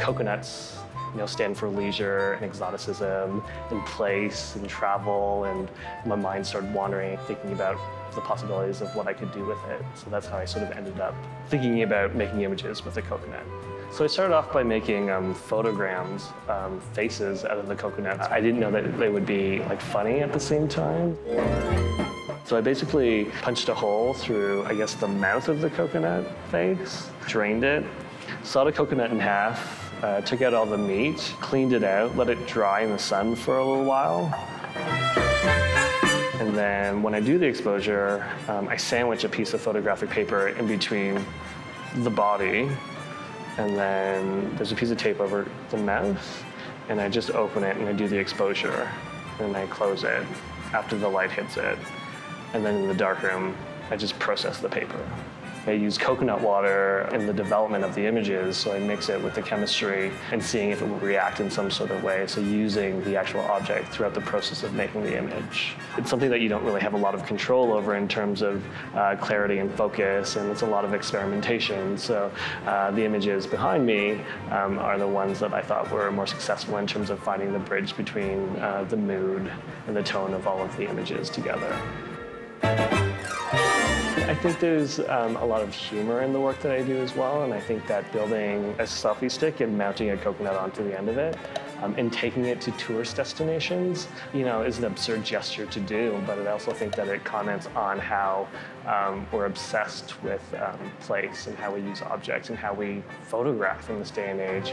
Coconuts, you know, stand for leisure and exoticism and place and travel, and my mind started wandering, thinking about the possibilities of what I could do with it. So that's how I sort of ended up thinking about making images with a coconut. So I started off by making photograms, faces out of the coconut. I didn't know that they would be like funny at the same time. So I basically punched a hole through, I guess, the mouth of the coconut face, drained it, sawed a coconut in half, took out all the meat, cleaned it out, let it dry in the sun for a little while. And then when I do the exposure, I sandwich a piece of photographic paper in between the body, and then there's a piece of tape over the mouth, and I just open it and I do the exposure, and I close it after the light hits it. And then in the darkroom, I just process the paper. I use coconut water in the development of the images, so I mix it with the chemistry and seeing if it will react in some sort of way, so using the actual object throughout the process of making the image. It's something that you don't really have a lot of control over in terms of clarity and focus, and it's a lot of experimentation, so the images behind me are the ones that I thought were more successful in terms of finding the bridge between the mood and the tone of all of the images together. I think there's a lot of humor in the work that I do as well, and I think that building a selfie stick and mounting a coconut onto the end of it and taking it to tourist destinations, you know, is an absurd gesture to do, but I also think that it comments on how we're obsessed with place and how we use objects and how we photograph in this day and age.